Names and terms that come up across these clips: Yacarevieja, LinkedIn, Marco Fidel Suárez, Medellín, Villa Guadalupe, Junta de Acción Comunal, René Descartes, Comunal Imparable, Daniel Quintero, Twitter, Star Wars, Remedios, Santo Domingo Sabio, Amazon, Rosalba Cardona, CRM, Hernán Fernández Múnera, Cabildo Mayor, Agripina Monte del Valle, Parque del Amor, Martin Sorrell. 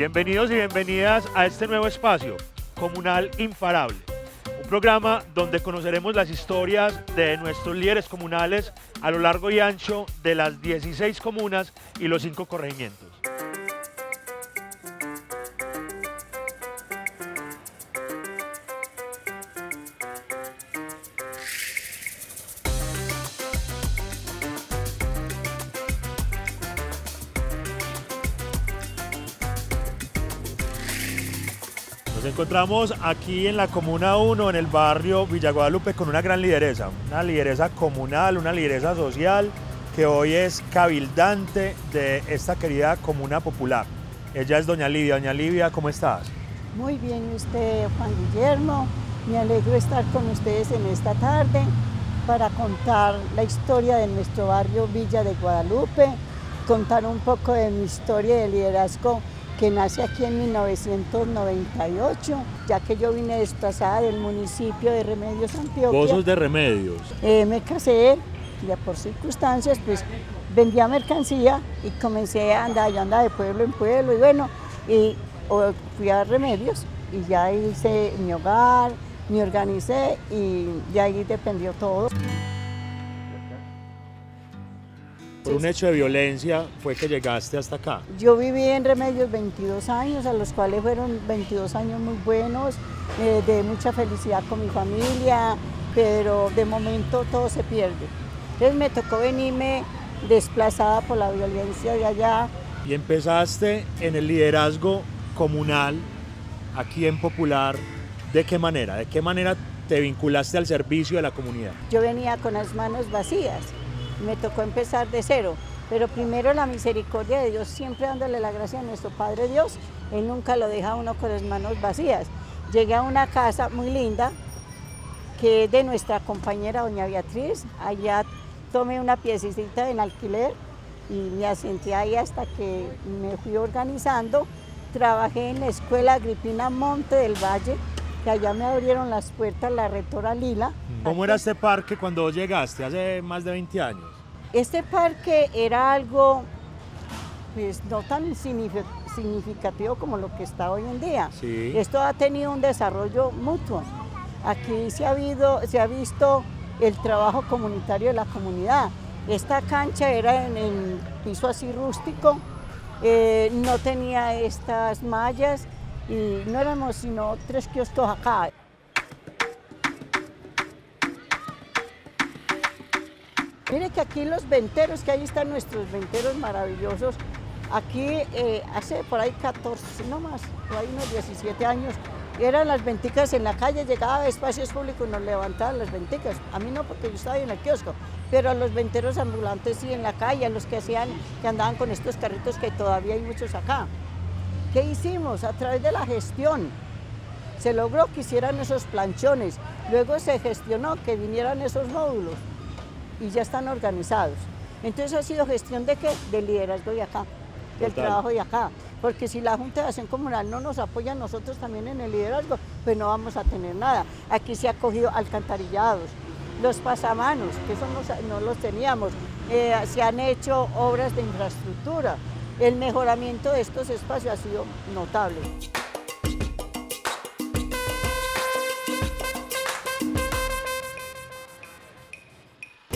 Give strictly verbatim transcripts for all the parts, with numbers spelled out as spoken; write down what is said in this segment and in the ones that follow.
Bienvenidos y bienvenidas a este nuevo espacio, Comunal Imparable, un programa donde conoceremos las historias de nuestros líderes comunales a lo largo y ancho de las dieciséis comunas y los cinco corregimientos. Nos encontramos aquí en la Comuna uno, en el barrio Villa Guadalupe, con una gran lideresa, una lideresa comunal, una lideresa social, que hoy es cabildante de esta querida comuna popular. Ella es doña Livia. Doña Livia, ¿cómo estás? Muy bien, usted, Juan Guillermo. Me alegro estar con ustedes en esta tarde para contar la historia de nuestro barrio Villa de Guadalupe, contar un poco de mi historia de liderazgo que nace aquí en mil novecientos noventa y ocho, ya que yo vine desplazada del municipio de Remedios, Antioquia. ¿Vos sos de Remedios? Eh, me casé, ya por circunstancias, pues vendía mercancía y comencé a andar, yo andaba de pueblo en pueblo, y bueno, y o, fui a Remedios y ya hice mi hogar, me organicé y de ahí dependió todo. Por un hecho de violencia fue que llegaste hasta acá. Yo viví en Remedios veintidós años, a los cuales fueron veintidós años muy buenos, eh, de mucha felicidad con mi familia, pero de momento todo se pierde. Entonces me tocó venirme desplazada por la violencia de allá. Y empezaste en el liderazgo comunal, aquí en Popular. ¿De qué manera? ¿De qué manera te vinculaste al servicio de la comunidad? Yo venía con las manos vacías. Me tocó empezar de cero, pero primero la misericordia de Dios, siempre dándole la gracia a nuestro Padre Dios. Él nunca lo deja a uno con las manos vacías. Llegué a una casa muy linda, que es de nuestra compañera doña Beatriz. Allá tomé una piecita en alquiler y me asenté ahí hasta que me fui organizando. Trabajé en la escuela Agripina Monte del Valle, que allá me abrieron las puertas la rectora Lila. ¿Cómo era este parque cuando vos llegaste, hace más de veinte años? Este parque era algo, pues, no tan significativo como lo que está hoy en día. Sí. Esto ha tenido un desarrollo mutuo. Aquí se ha, habido, se ha visto el trabajo comunitario de la comunidad. Esta cancha era en, en piso así rústico, eh, no tenía estas mallas, y no éramos sino tres kioscos acá. Mire que aquí los venteros, que ahí están nuestros venteros maravillosos. Aquí eh, hace por ahí catorce, no más, por ahí unos diecisiete años, eran las venticas en la calle, llegaba a espacios públicos y nos levantaban las venticas. A mí no, porque yo estaba en el kiosco, pero a los venteros ambulantes sí en la calle, a los que hacían, que andaban con estos carritos que todavía hay muchos acá. ¿Qué hicimos? A través de la gestión se logró que hicieran esos planchones, luego se gestionó que vinieran esos módulos y ya están organizados. Entonces ha sido gestión de qué? Del liderazgo de acá, del Total. Trabajo de acá, porque si la Junta de Acción Comunal no nos apoya a nosotros también en el liderazgo, pues no vamos a tener nada. Aquí se ha cogido alcantarillados, los pasamanos, que eso no, no los teníamos, eh, se han hecho obras de infraestructura. El mejoramiento de estos espacios ha sido notable.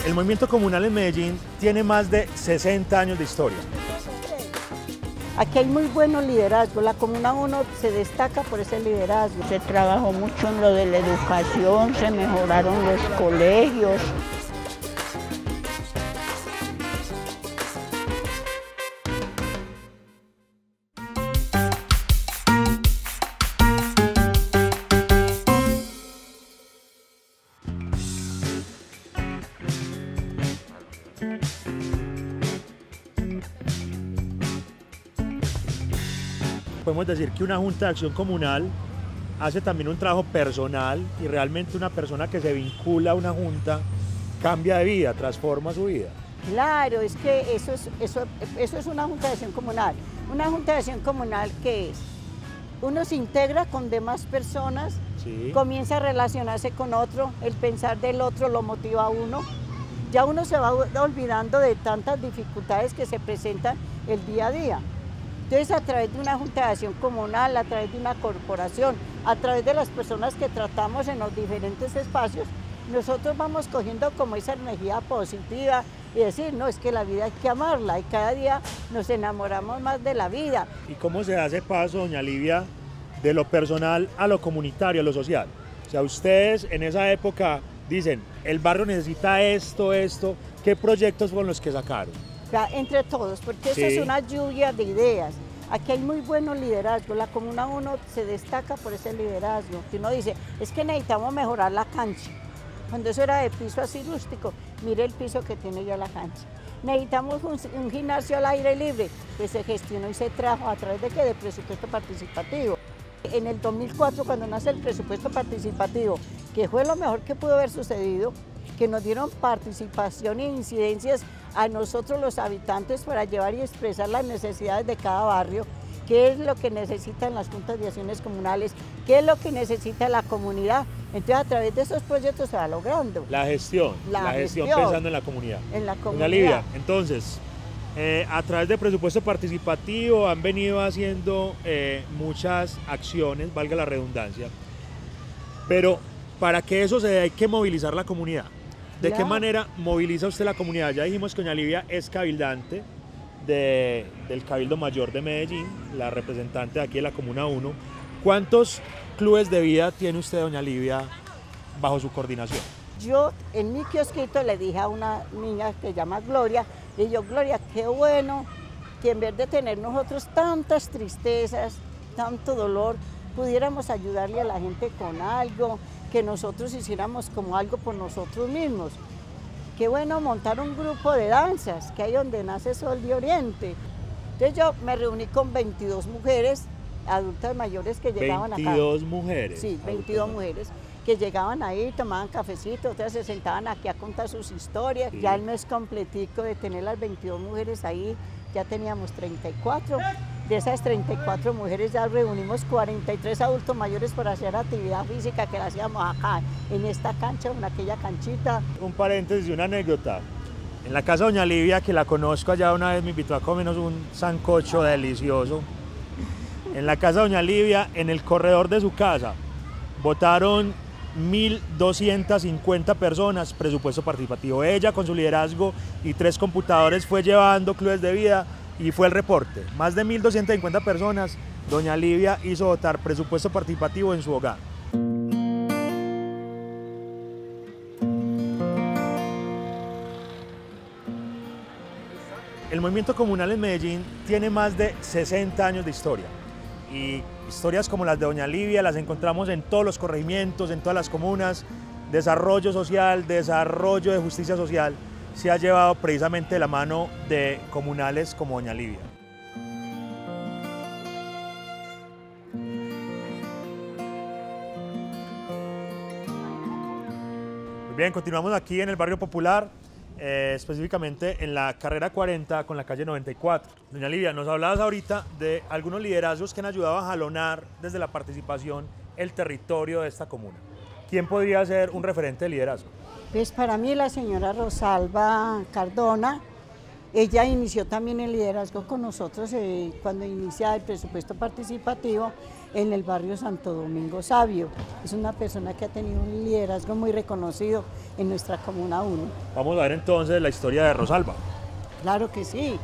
El movimiento comunal en Medellín tiene más de sesenta años de historia. Aquí hay muy buenos liderazgos. La Comuna uno se destaca por ese liderazgo. Se trabajó mucho en lo de la educación, se mejoraron los colegios. Podemos decir que una Junta de Acción Comunal hace también un trabajo personal, y realmente una persona que se vincula a una junta cambia de vida, transforma su vida. Claro, es que eso es, eso, eso es una Junta de Acción Comunal. Una Junta de Acción Comunal, ¿qué es? Uno se integra con demás personas, sí. Comienza a relacionarse con otro, el pensar del otro lo motiva a uno. Ya uno se va olvidando de tantas dificultades que se presentan el día a día. Entonces, a través de una junta de acción comunal, a través de una corporación, a través de las personas que tratamos en los diferentes espacios, nosotros vamos cogiendo como esa energía positiva y decir, no, es que la vida hay que amarla y cada día nos enamoramos más de la vida. ¿Y cómo se hace paso, doña Livia, de lo personal a lo comunitario, a lo social? O sea, ustedes en esa época dicen, el barrio necesita esto, esto, ¿qué proyectos fueron los que sacaron? O sea, entre todos, porque sí, eso es una lluvia de ideas. Aquí hay muy buenos liderazgos, la Comuna uno se destaca por ese liderazgo. Uno dice, es que necesitamos mejorar la cancha. Cuando eso era de piso así rústico, mire el piso que tiene ya la cancha. Necesitamos un, un gimnasio al aire libre, que se gestionó y se trajo a través de qué, de presupuesto participativo. En el dos mil cuatro, cuando nace el presupuesto participativo, que fue lo mejor que pudo haber sucedido, que nos dieron participación e incidencias a nosotros los habitantes para llevar y expresar las necesidades de cada barrio, qué es lo que necesitan las juntas de acciones comunales, qué es lo que necesita la comunidad. Entonces, a través de esos proyectos se va logrando. La gestión, la, la gestión, gestión pensando en la comunidad. En la comunidad. Doña Livia, entonces, eh, a través del presupuesto participativo han venido haciendo eh, muchas acciones, valga la redundancia, pero para que eso se dé hay que movilizar la comunidad. ¿De claro. qué manera moviliza usted la comunidad? Ya dijimos que doña Livia es cabildante de, del Cabildo Mayor de Medellín, la representante de aquí de la Comuna uno. ¿Cuántos clubes de vida tiene usted, doña Livia, bajo su coordinación? Yo en mi kiosquito le dije a una niña que se llama Gloria, y yo, Gloria, qué bueno que en vez de tener nosotros tantas tristezas, tanto dolor, pudiéramos ayudarle a la gente con algo, que nosotros hiciéramos como algo por nosotros mismos. Qué bueno montar un grupo de danzas, que ahí donde nace Sol de Oriente. Entonces yo me reuní con veintidós mujeres, adultas mayores que llegaban acá. ¿veintidós mujeres? Sí, veintidós mujeres que llegaban ahí, tomaban cafecito, otras se sentaban aquí a contar sus historias. Sí. Ya el mes completico de tener las veintidós mujeres ahí, ya teníamos treinta y cuatro. De esas treinta y cuatro mujeres ya reunimos cuarenta y tres adultos mayores para hacer actividad física que la hacíamos acá, en esta cancha, en aquella canchita. Un paréntesis y una anécdota. En la casa de doña Livia, que la conozco allá una vez, me invitó a comernos un sancocho delicioso. En la casa de doña Livia, en el corredor de su casa, votaron mil doscientas cincuenta personas, presupuesto participativo. Ella, con su liderazgo y tres computadores, fue llevando clubes de vida. Y fue el reporte, más de mil doscientas cincuenta personas, doña Livia hizo votar presupuesto participativo en su hogar. El movimiento comunal en Medellín tiene más de sesenta años de historia. Y historias como las de doña Livia las encontramos en todos los corregimientos, en todas las comunas. Desarrollo social, desarrollo de justicia social se ha llevado precisamente la mano de comunales como doña Livia. Muy bien, continuamos aquí en el barrio popular, eh, específicamente en la carrera cuarenta con la calle noventa y cuatro. Doña Livia, nos hablabas ahorita de algunos liderazgos que han ayudado a jalonar desde la participación el territorio de esta comuna. ¿Quién podría ser un referente de liderazgo? Pues para mí la señora Rosalba Cardona, ella inició también el liderazgo con nosotros eh, cuando inicia el presupuesto participativo en el barrio Santo Domingo Sabio. Es una persona que ha tenido un liderazgo muy reconocido en nuestra Comuna uno. Vamos a ver entonces la historia de Rosalba. Claro que sí.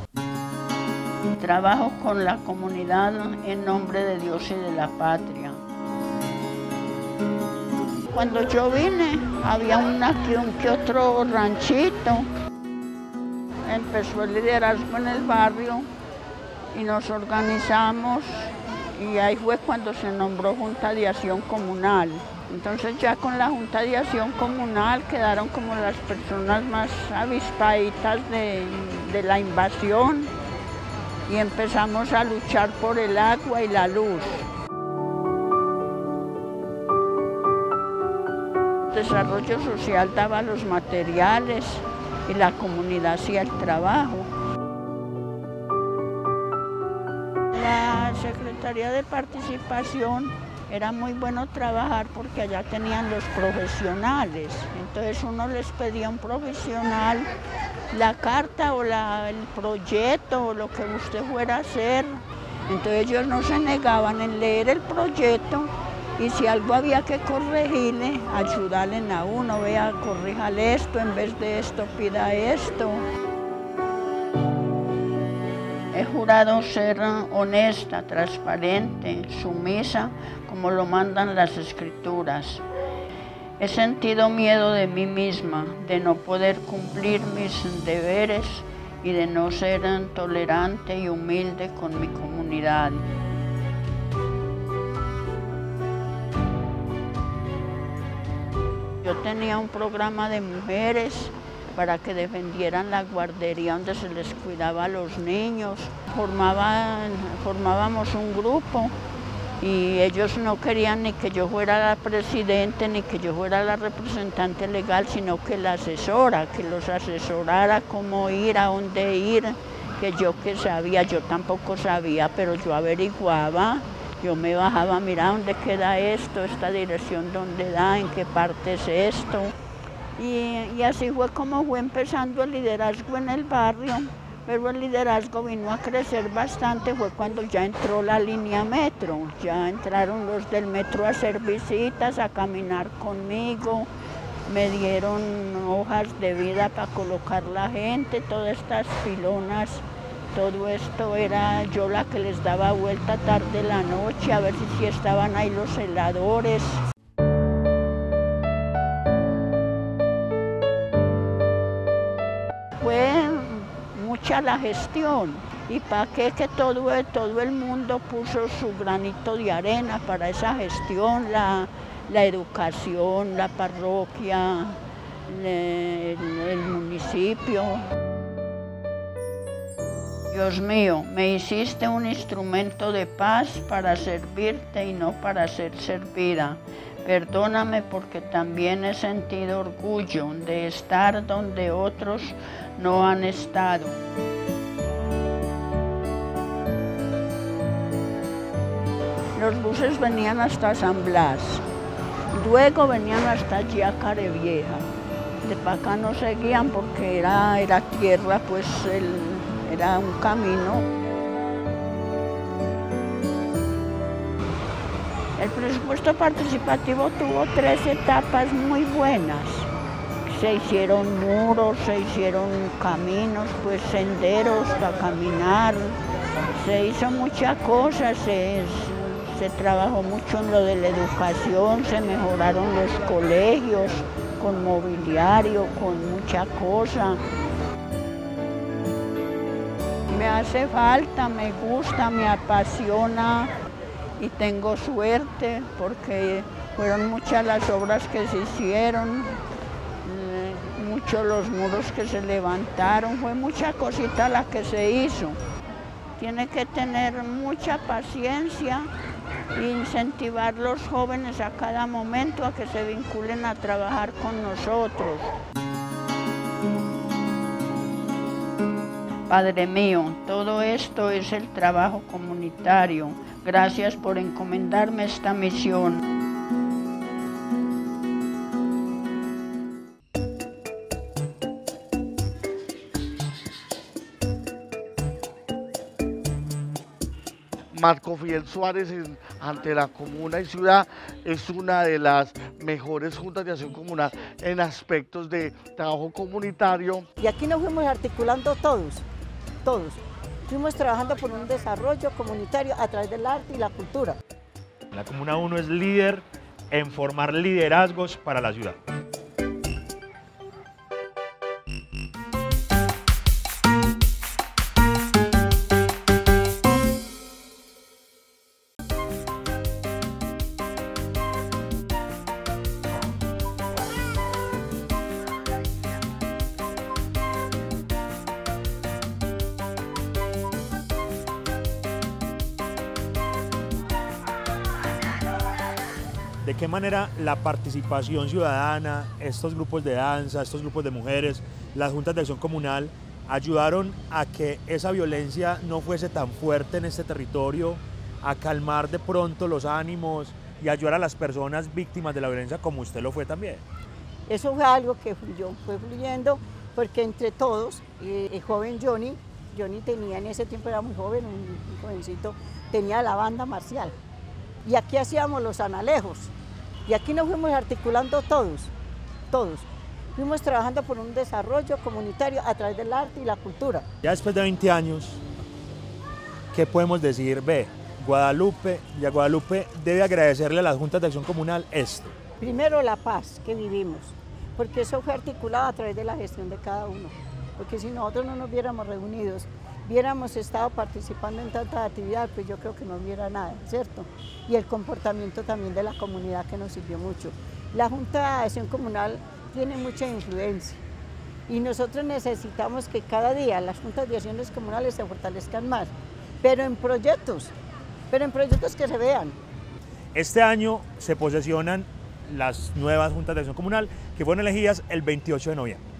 Trabajo con la comunidad en nombre de Dios y de la patria. Cuando yo vine, había una, un que otro ranchito. Empezó el liderazgo en el barrio y nos organizamos y ahí fue cuando se nombró Junta de Acción Comunal. Entonces ya con la Junta de Acción Comunal quedaron como las personas más avispaditas de, de la invasión y empezamos a luchar por el agua y la luz. Desarrollo social daba los materiales y la comunidad hacía el trabajo. La Secretaría de Participación era muy bueno trabajar porque allá tenían los profesionales. Entonces uno les pedía a un profesional la carta o la, el proyecto o lo que usted fuera a hacer Entonces ellos no se negaban en leer el proyecto y si algo había que corregirle, ayudarle a uno, vea, corríjale esto, en vez de esto pida esto. He jurado ser honesta, transparente, sumisa, como lo mandan las escrituras. He sentido miedo de mí misma, de no poder cumplir mis deberes y de no ser tolerante y humilde con mi comunidad. Yo tenía un programa de mujeres para que defendieran la guardería donde se les cuidaba a los niños. Formaban, formábamos un grupo y ellos no querían ni que yo fuera la presidente ni que yo fuera la representante legal, sino que la asesora, que los asesorara cómo ir, a dónde ir, que yo que sabía, yo tampoco sabía, pero yo averiguaba. Yo me bajaba, mira dónde queda esto, esta dirección dónde da, en qué parte es esto. Y, y así fue como fue empezando el liderazgo en el barrio, pero el liderazgo vino a crecer bastante, fue cuando ya entró la línea metro, ya entraron los del metro a hacer visitas, a caminar conmigo, me dieron hojas de vida para colocar la gente, todas estas pilonas. Todo esto era yo la que les daba vuelta tarde la noche, a ver si, si estaban ahí los heladores. Fue mucha la gestión y para qué que todo, todo el mundo puso su granito de arena para esa gestión, la, la educación, la parroquia, el, el municipio. Dios mío, me hiciste un instrumento de paz para servirte y no para ser servida. Perdóname porque también he sentido orgullo de estar donde otros no han estado. Los buses venían hasta San Blas, luego venían hasta Yacarevieja. De para acá no seguían porque era, era tierra, pues el... era un camino. El presupuesto participativo tuvo tres etapas muy buenas. Se hicieron muros, se hicieron caminos, pues senderos para caminar. Se hizo muchas cosas, se, se trabajó mucho en lo de la educación, se mejoraron los colegios con mobiliario, con mucha cosa. Me hace falta, me gusta, me apasiona y tengo suerte porque fueron muchas las obras que se hicieron, muchos los muros que se levantaron, fue mucha cosita la que se hizo. Tiene que tener mucha paciencia e incentivar a los jóvenes a cada momento a que se vinculen a trabajar con nosotros. Padre mío, todo esto es el trabajo comunitario. Gracias por encomendarme esta misión. Marco Fidel Suárez en, ante la comuna y ciudad es una de las mejores juntas de acción comunal en aspectos de trabajo comunitario. Y aquí nos fuimos articulando todos. Todos. Fuimos trabajando por un desarrollo comunitario a través del arte y la cultura. La Comuna uno es líder en formar liderazgos para la ciudad. ¿De qué manera la participación ciudadana, estos grupos de danza, estos grupos de mujeres, las juntas de acción comunal, ayudaron a que esa violencia no fuese tan fuerte en este territorio, a calmar de pronto los ánimos y ayudar a las personas víctimas de la violencia como usted lo fue también? Eso fue algo que fluyó, fue fluyendo, porque entre todos, el joven Johnny yo ni tenía, en ese tiempo era muy joven, un jovencito, tenía la banda marcial. Y aquí hacíamos los analejos. Y aquí nos fuimos articulando todos, todos. Fuimos trabajando por un desarrollo comunitario a través del arte y la cultura. Ya después de veinte años, ¿qué podemos decir? Ve, Guadalupe, Villa Guadalupe debe agradecerle a las Juntas de Acción Comunal esto. Primero, la paz que vivimos, porque eso fue articulado a través de la gestión de cada uno. Porque si nosotros no nos viéramos reunidos, hubiéramos estado participando en tanta actividad, pues yo creo que no hubiera nada, ¿cierto? Y el comportamiento también de la comunidad que nos sirvió mucho. La Junta de Acción Comunal tiene mucha influencia y nosotros necesitamos que cada día las Juntas de Acciones Comunales se fortalezcan más, pero en proyectos, pero en proyectos que se vean. Este año se posesionan las nuevas Juntas de Acción Comunal que fueron elegidas el veintiocho de noviembre.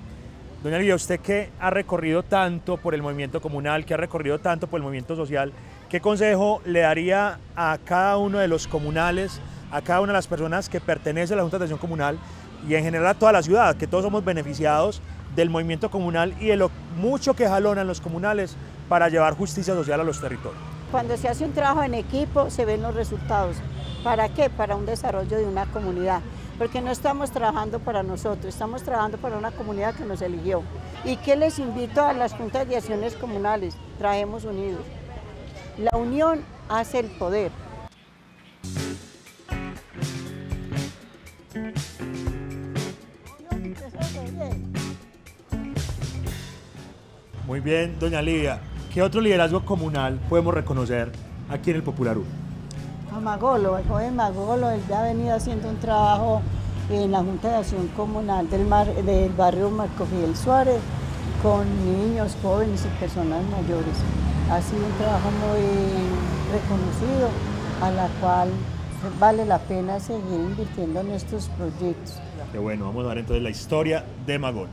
Doña Lidia, usted que ha recorrido tanto por el movimiento comunal, que ha recorrido tanto por el movimiento social, ¿qué consejo le daría a cada uno de los comunales, a cada una de las personas que pertenece a la Junta de Acción Comunal y en general a toda la ciudad, que todos somos beneficiados del movimiento comunal y de lo mucho que jalonan los comunales para llevar justicia social a los territorios? Cuando se hace un trabajo en equipo se ven los resultados. ¿Para qué? Para un desarrollo de una comunidad. Porque no estamos trabajando para nosotros, estamos trabajando para una comunidad que nos eligió. ¿Y qué les invito a las Juntas de Acciones Comunales? Trabajemos unidos. La unión hace el poder. Muy bien, doña Lidia. ¿Qué otro liderazgo comunal podemos reconocer aquí en el Popular U? A Magolo, el joven Magolo, él ya ha venido haciendo un trabajo en la Junta de Acción Comunal del, mar, del barrio Marco Fidel Suárez con niños, jóvenes y personas mayores. Ha sido un trabajo muy reconocido, a la cual vale la pena seguir invirtiendo en estos proyectos. Qué bueno, vamos a ver entonces la historia de Magolo.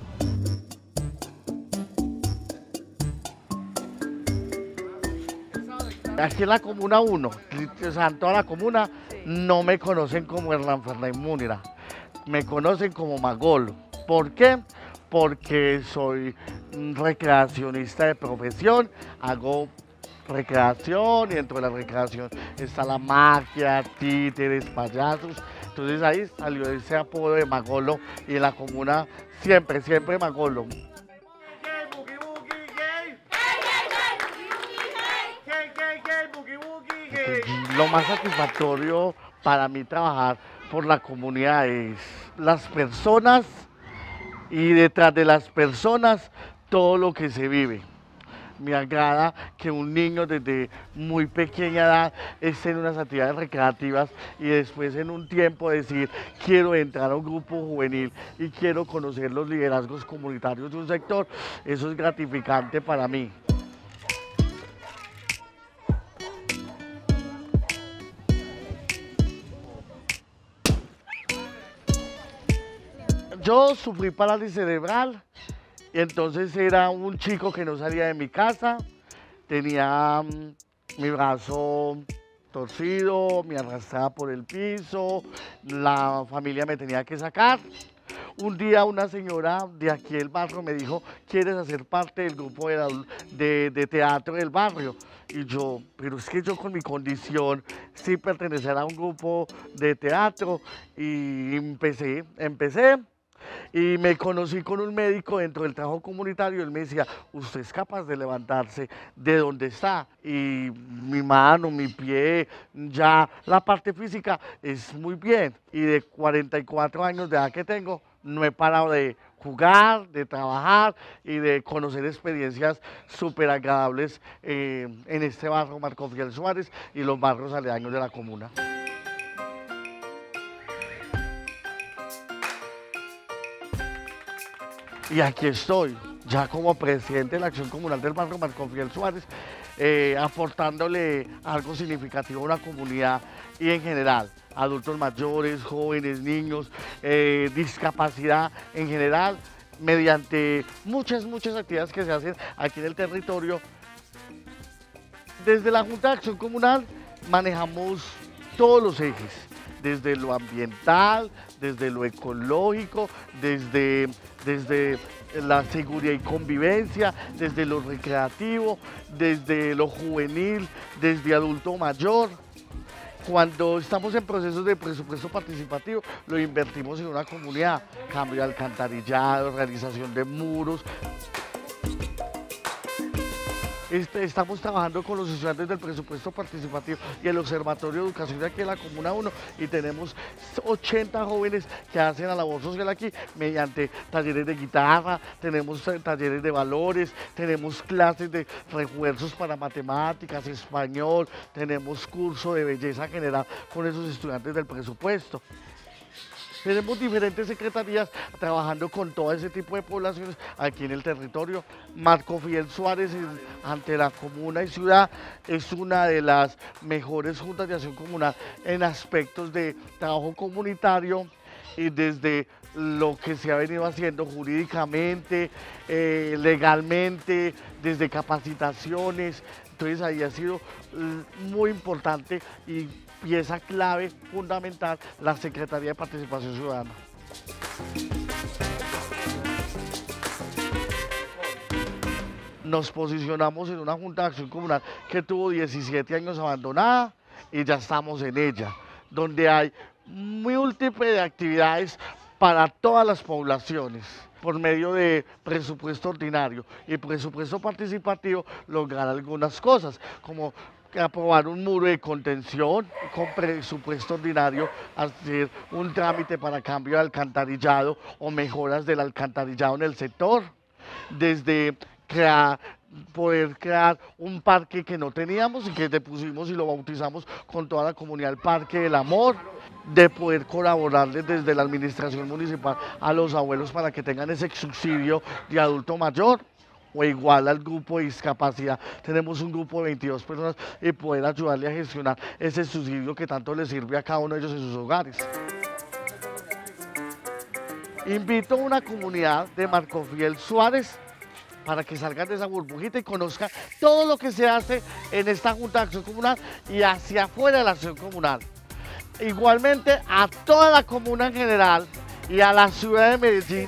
Aquí en la Comuna uno, o sea, en toda la comuna, no me conocen como Hernán Fernández Múnera, me conocen como Magolo. ¿Por qué? Porque soy recreacionista de profesión, hago recreación y dentro de la recreación está la magia, títeres, payasos. Entonces ahí salió ese apodo de Magolo y en la comuna siempre, siempre Magolo. Lo más satisfactorio para mí trabajar por la comunidad es las personas y detrás de las personas todo lo que se vive. Me agrada que un niño desde muy pequeña edad esté en unas actividades recreativas y después en un tiempo decir quiero entrar a un grupo juvenil y quiero conocer los liderazgos comunitarios de un sector. Eso es gratificante para mí. Yo sufrí parálisis cerebral, y entonces era un chico que no salía de mi casa, tenía mi brazo torcido, me arrastraba por el piso, la familia me tenía que sacar. Un día una señora de aquí del barrio me dijo, ¿quieres hacer parte del grupo de, la, de, de teatro del barrio? Y yo, pero es que yo con mi condición sí pertenecer a un grupo de teatro y empecé, empecé. Y me conocí con un médico dentro del trabajo comunitario, él me decía, usted es capaz de levantarse de donde está, y mi mano, mi pie, ya la parte física es muy bien, y de cuarenta y cuatro años de edad que tengo, no he parado de jugar, de trabajar y de conocer experiencias súper agradables eh, en este barrio Marco Fidel Suárez y los barrios aledaños de la comuna. Y aquí estoy, ya como presidente de la Acción Comunal del barrio Marco Fidel Suárez, eh, aportándole algo significativo a una comunidad y en general, adultos mayores, jóvenes, niños, eh, discapacidad en general, mediante muchas, muchas actividades que se hacen aquí en el territorio. Desde la Junta de Acción Comunal manejamos todos los ejes. desde lo ambiental, desde lo ecológico, desde, desde la seguridad y convivencia, desde lo recreativo, desde lo juvenil, desde adulto mayor. Cuando estamos en procesos de presupuesto participativo, lo invertimos en una comunidad. Cambio de alcantarillado, realización de muros. Este, estamos trabajando con los estudiantes del presupuesto participativo y el Observatorio de Educación de aquí en la Comuna uno, y tenemos ochenta jóvenes que hacen la labor social aquí mediante talleres de guitarra, tenemos talleres de valores, tenemos clases de refuerzos para matemáticas, español, tenemos curso de belleza general con esos estudiantes del presupuesto. Tenemos diferentes secretarías trabajando con todo ese tipo de poblaciones aquí en el territorio. Marco Fidel Suárez, en, ante la comuna y ciudad, es una de las mejores juntas de acción comunal en aspectos de trabajo comunitario, y desde lo que se ha venido haciendo jurídicamente, eh, legalmente, desde capacitaciones. Entonces ahí ha sido muy importante y pieza clave, fundamental, la Secretaría de Participación Ciudadana. Nos posicionamos en una Junta de Acción Comunal que tuvo diecisiete años abandonada y ya estamos en ella, donde hay múltiples de actividades para todas las poblaciones. Por medio de presupuesto ordinario y presupuesto participativo lograr algunas cosas, como aprobar un muro de contención, con presupuesto ordinario hacer un trámite para cambio de alcantarillado o mejoras del alcantarillado en el sector, desde crear, poder crear un parque que no teníamos y que le pusimos y lo bautizamos con toda la comunidad, el Parque del Amor, de poder colaborarles desde la administración municipal a los abuelos para que tengan ese subsidio de adulto mayor o igual al grupo de discapacidad. Tenemos un grupo de veintidós personas y poder ayudarle a gestionar ese subsidio que tanto les sirve a cada uno de ellos en sus hogares. Invito a una comunidad de Marco Fidel Suárez para que salgan de esa burbujita y conozcan todo lo que se hace en esta Junta de Acción Comunal y hacia afuera de la Acción Comunal. Igualmente a toda la comuna en general y a la ciudad de Medellín,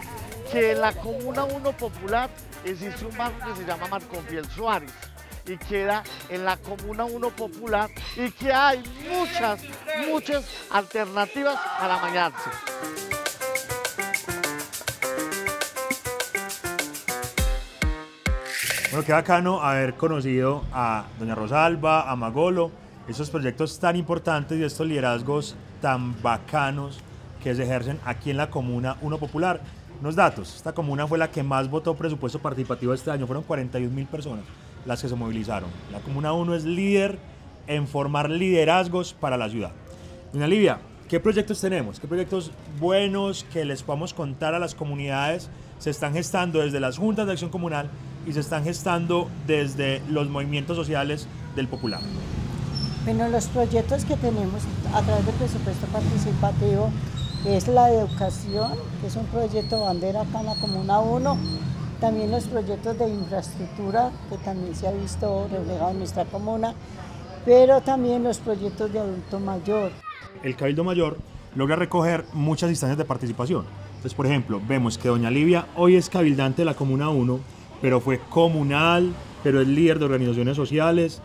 que en la Comuna uno Popular existe un marco que se llama Marco Fidel Suárez y queda en la Comuna uno Popular, y que hay muchas, muchas alternativas para bañarse. Bueno, qué bacano haber conocido a doña Rosalba, a Magolo, esos proyectos tan importantes y estos liderazgos tan bacanos que se ejercen aquí en la Comuna uno Popular. Unos datos, esta comuna fue la que más votó presupuesto participativo este año, fueron cuarenta y un mil personas las que se movilizaron. La Comuna uno es líder en formar liderazgos para la ciudad. Doña Livia, ¿qué proyectos tenemos? ¿Qué proyectos buenos que les podamos contar a las comunidades? Se están gestando desde las juntas de acción comunal y se están gestando desde los movimientos sociales del popular. Bueno, los proyectos que tenemos a través del presupuesto participativo es la educación, que es un proyecto bandera acá en la Comuna uno, también los proyectos de infraestructura, que también se ha visto reflejado en nuestra comuna, pero también los proyectos de adulto mayor. El Cabildo Mayor logra recoger muchas instancias de participación. Entonces, por ejemplo, vemos que doña Livia hoy es cabildante de la Comuna uno, pero fue comunal, pero es líder de organizaciones sociales.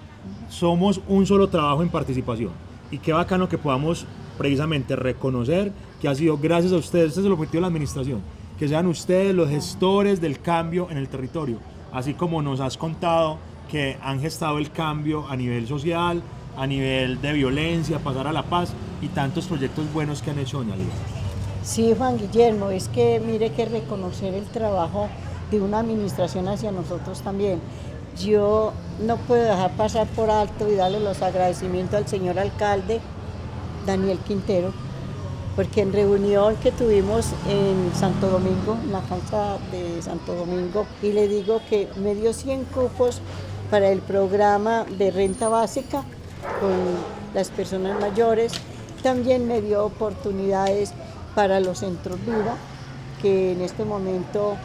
Somos un solo trabajo en participación, y qué bacano que podamos precisamente reconocer que ha sido gracias a ustedes. Este es el objetivo de la administración, que sean ustedes los gestores del cambio en el territorio, así como nos has contado que han gestado el cambio a nivel social, a nivel de violencia, pasar a la paz y tantos proyectos buenos que han hecho doña Livia. Sí, Juan Guillermo, es que mire que reconocer el trabajo de una administración hacia nosotros también. Yo no puedo dejar pasar por alto y darle los agradecimientos al señor alcalde, Daniel Quintero, porque en reunión que tuvimos en Santo Domingo, en la cancha de Santo Domingo, y le digo que me dio cien cupos para el programa de renta básica con las personas mayores, también me dio oportunidades para los centros vida, que en este momento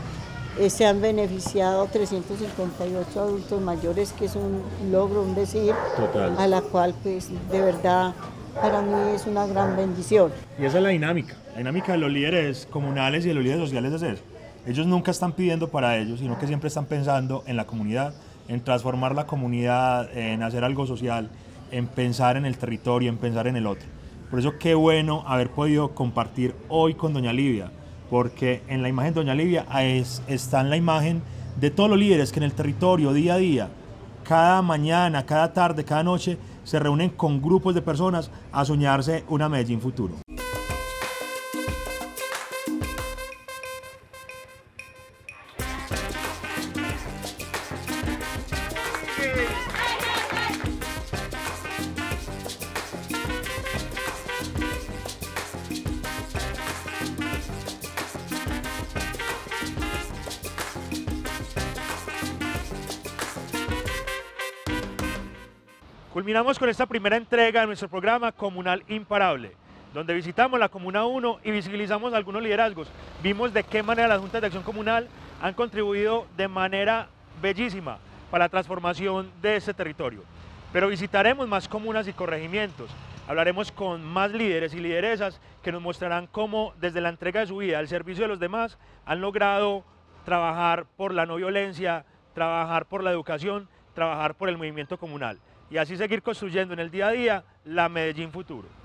Eh, se han beneficiado trescientos cincuenta y ocho adultos mayores, que es un logro, un decir, total, a la cual pues de verdad para mí es una gran bendición. Y esa es la dinámica, la dinámica de los líderes comunales y de los líderes sociales es eso. Ellos nunca están pidiendo para ellos, sino que siempre están pensando en la comunidad, en transformar la comunidad, en hacer algo social, en pensar en el territorio, en pensar en el otro. Por eso qué bueno haber podido compartir hoy con doña Livia, porque en la imagen de doña Livia es, está en la imagen de todos los líderes que en el territorio, día a día, cada mañana, cada tarde, cada noche, se reúnen con grupos de personas a soñarse una Medellín futuro. Culminamos con esta primera entrega de nuestro programa Comunal Imparable, donde visitamos la Comuna uno y visibilizamos algunos liderazgos. Vimos de qué manera las Juntas de Acción Comunal han contribuido de manera bellísima para la transformación de este territorio. Pero visitaremos más comunas y corregimientos, hablaremos con más líderes y lideresas que nos mostrarán cómo desde la entrega de su vida al servicio de los demás han logrado trabajar por la no violencia, trabajar por la educación, trabajar por el movimiento comunal. Y así seguir construyendo en el día a día la Medellín futuro.